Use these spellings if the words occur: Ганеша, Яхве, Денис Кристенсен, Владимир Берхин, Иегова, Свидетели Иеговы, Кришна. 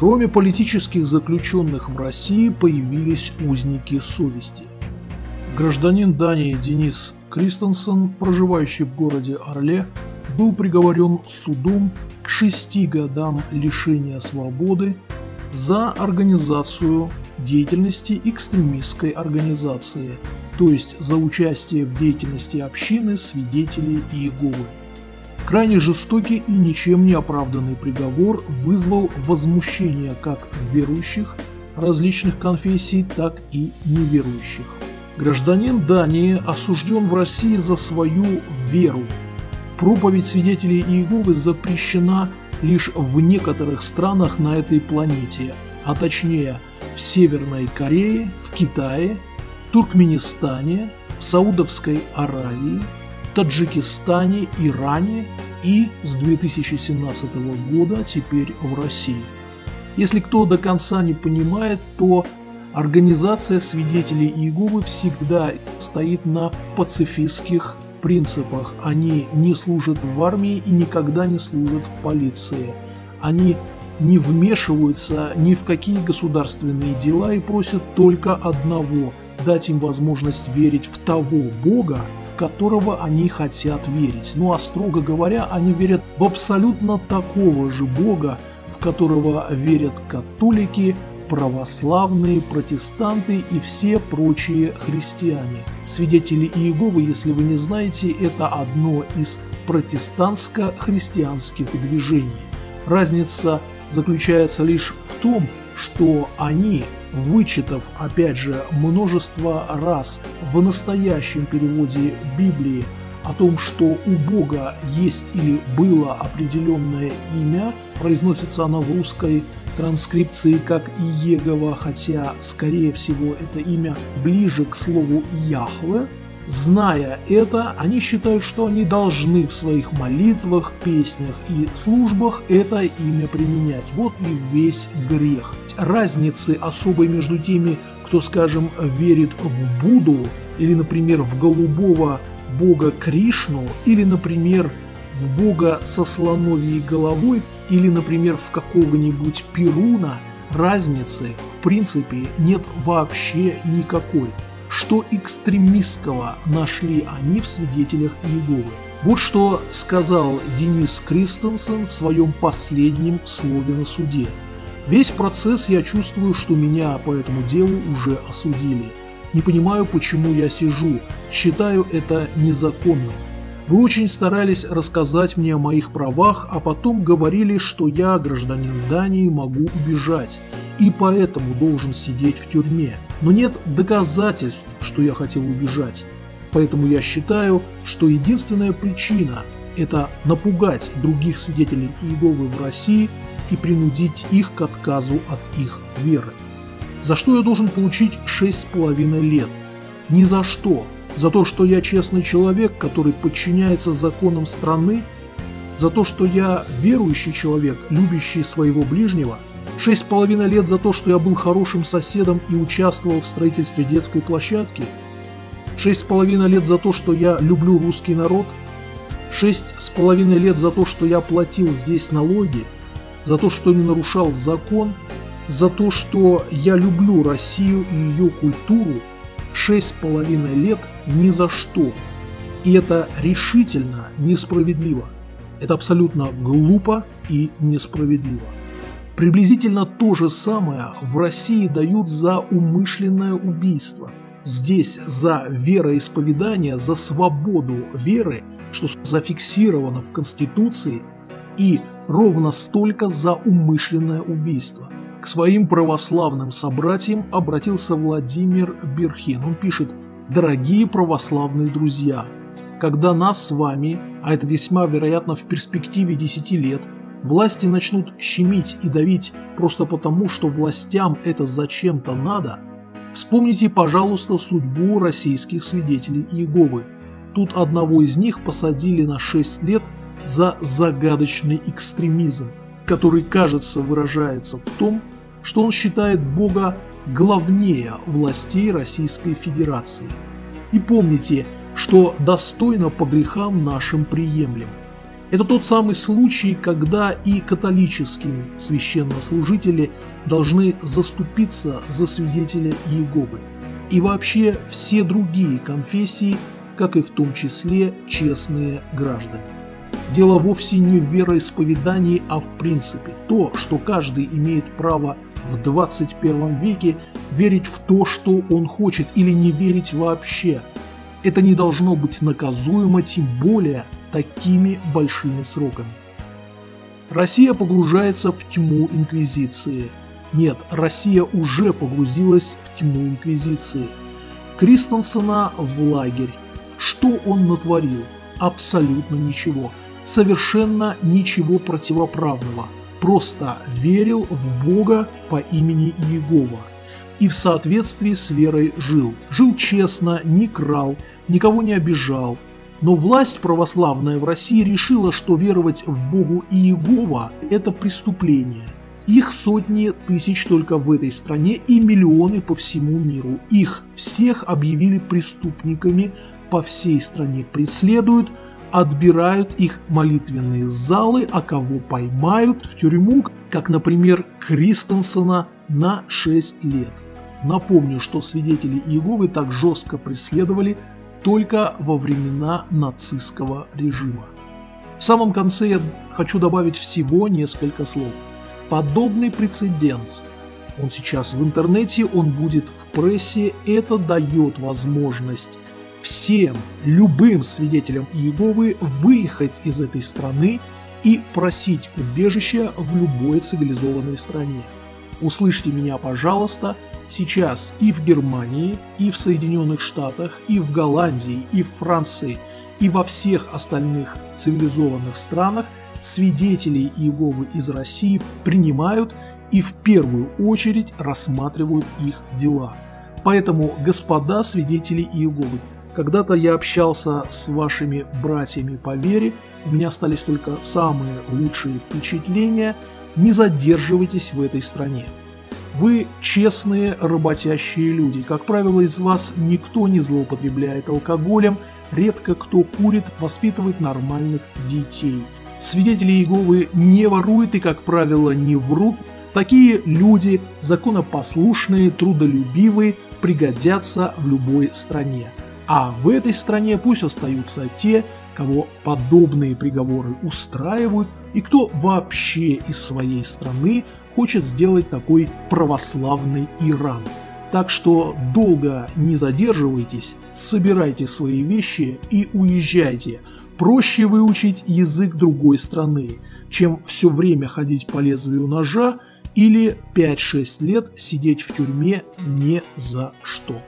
Кроме политических заключенных в России появились узники совести. Гражданин Дании Денис Кристенсен, проживающий в городе Орле, был приговорен судом к 6 годам лишения свободы за организацию деятельности экстремистской организации, то есть за участие в деятельности общины Свидетелей Иеговы. Крайне жестокий и ничем не оправданный приговор вызвал возмущение как верующих различных конфессий, так и неверующих. Гражданин Дании осужден в России за свою веру. Проповедь Свидетелей Иеговы запрещена лишь в некоторых странах на этой планете, а точнее в Северной Корее, в Китае, в Туркменистане, в Саудовской Аравии, в Таджикистане, Иране и с 2017 года теперь в России. Если кто до конца не понимает, то организация Свидетелей Иеговы всегда стоит на пацифистских принципах. Они не служат в армии и никогда не служат в полиции. Они не вмешиваются ни в какие государственные дела и просят только одного – дать им возможность верить в того Бога, в которого они хотят верить. Ну а строго говоря, они верят в абсолютно такого же Бога, в которого верят католики, православные, протестанты и все прочие христиане. Свидетели Иеговы, если вы не знаете, это одно из протестантско-христианских движений. Разница заключается лишь в том, что они, вычитав, опять же, множество раз в настоящем переводе Библии о том, что у Бога есть или было определенное имя, произносится оно в русской транскрипции как Иегова, хотя, скорее всего, это имя ближе к слову Яхве. Зная это, они считают, что они должны в своих молитвах, песнях и службах это имя применять. Вот и весь грех. Разницы особой между теми, кто, скажем, верит в Будду или, например, в голубого бога Кришну, или, например, в бога со слоновьей головой, или, например, в какого-нибудь Перуна, разницы, в принципе, нет вообще никакой. Что экстремистского нашли они в Свидетелях Иеговы? Вот что сказал Денис Кристенсен в своем последнем слове на суде. «Весь процесс я чувствую, что меня по этому делу уже осудили. Не понимаю, почему я сижу. Считаю это незаконным. Вы очень старались рассказать мне о моих правах, а потом говорили, что я, гражданин Дании, могу убежать и поэтому должен сидеть в тюрьме. Но нет доказательств, что я хотел убежать. Поэтому я считаю, что единственная причина – это напугать других свидетелей Иеговы в России и принудить их к отказу от их веры. За что я должен получить 6,5 лет? Ни за что. За то, что я честный человек, который подчиняется законам страны? За то, что я верующий человек, любящий своего ближнего? 6,5 лет за то, что я был хорошим соседом и участвовал в строительстве детской площадки? 6,5 лет за то, что я люблю русский народ? 6,5 лет за то, что я платил здесь налоги? За то, что не нарушал закон? За то, что я люблю Россию и ее культуру? 6,5 лет ни за что. И это решительно несправедливо. Это абсолютно глупо и несправедливо. Приблизительно то же самое в России дают за умышленное убийство. Здесь за вероисповедание, за свободу веры, что зафиксировано в Конституции, и ровно столько за умышленное убийство. К своим православным собратьям обратился Владимир Берхин. Он пишет: «Дорогие православные друзья, когда нас с вами, а это весьма вероятно в перспективе 10 лет, власти начнут щемить и давить просто потому, что властям это зачем-то надо, вспомните, пожалуйста, судьбу российских свидетелей Иеговы. Тут одного из них посадили на 6 лет за загадочный экстремизм, который, кажется, выражается в том, что он считает Бога главнее властей Российской Федерации. И помните, что достойно по грехам нашим приемлем. Это тот самый случай, когда и католические священнослужители должны заступиться за свидетеля Иеговы. И вообще все другие конфессии, как и в том числе честные граждане. Дело вовсе не в вероисповедании, а в принципе. То, что каждый имеет право в 21 веке верить в то, что он хочет, или не верить вообще. Это не должно быть наказуемо, тем более такими большими сроками. Россия погружается в тьму инквизиции. Нет, Россия уже погрузилась в тьму инквизиции. Кристенсена в лагерь. Что он натворил? Абсолютно ничего. Совершенно ничего противоправного. Просто верил в Бога по имени Иегова. И в соответствии с верой жил. Жил честно, не крал, никого не обижал. Но власть православная в России решила, что веровать в Богу Иегова – это преступление. Их сотни тысяч только в этой стране и миллионы по всему миру. Их всех объявили преступниками по всей стране. Преследуют, отбирают их молитвенные залы, а кого поймают в тюрьму, как, например, Кристенсена на 6 лет. Напомню, что свидетели Иеговы так жестко преследовали только во времена нацистского режима. В самом конце я хочу добавить всего несколько слов. Подобный прецедент, он сейчас в интернете, он будет в прессе, это дает возможность всем, любым свидетелям Иеговы выехать из этой страны и просить убежища в любой цивилизованной стране. Услышьте меня, пожалуйста, сейчас и в Германии, и в Соединенных Штатах, и в Голландии, и в Франции, и во всех остальных цивилизованных странах свидетелей Иеговы из России принимают и в первую очередь рассматривают их дела. Поэтому, господа свидетели Иеговы, когда-то я общался с вашими братьями по вере, у меня остались только самые лучшие впечатления. Не задерживайтесь в этой стране. Вы честные, работящие люди. Как правило, из вас никто не злоупотребляет алкоголем, редко кто курит, воспитывает нормальных детей. Свидетели Иеговы не воруют и, как правило, не врут. Такие люди, законопослушные, трудолюбивые, пригодятся в любой стране. А в этой стране пусть остаются те, кого подобные приговоры устраивают, и кто вообще из своей страны хочет сделать такой православный Иран. Так что долго не задерживайтесь, собирайте свои вещи и уезжайте. Проще выучить язык другой страны, чем все время ходить по лезвию ножа или 5-6 лет сидеть в тюрьме ни за что.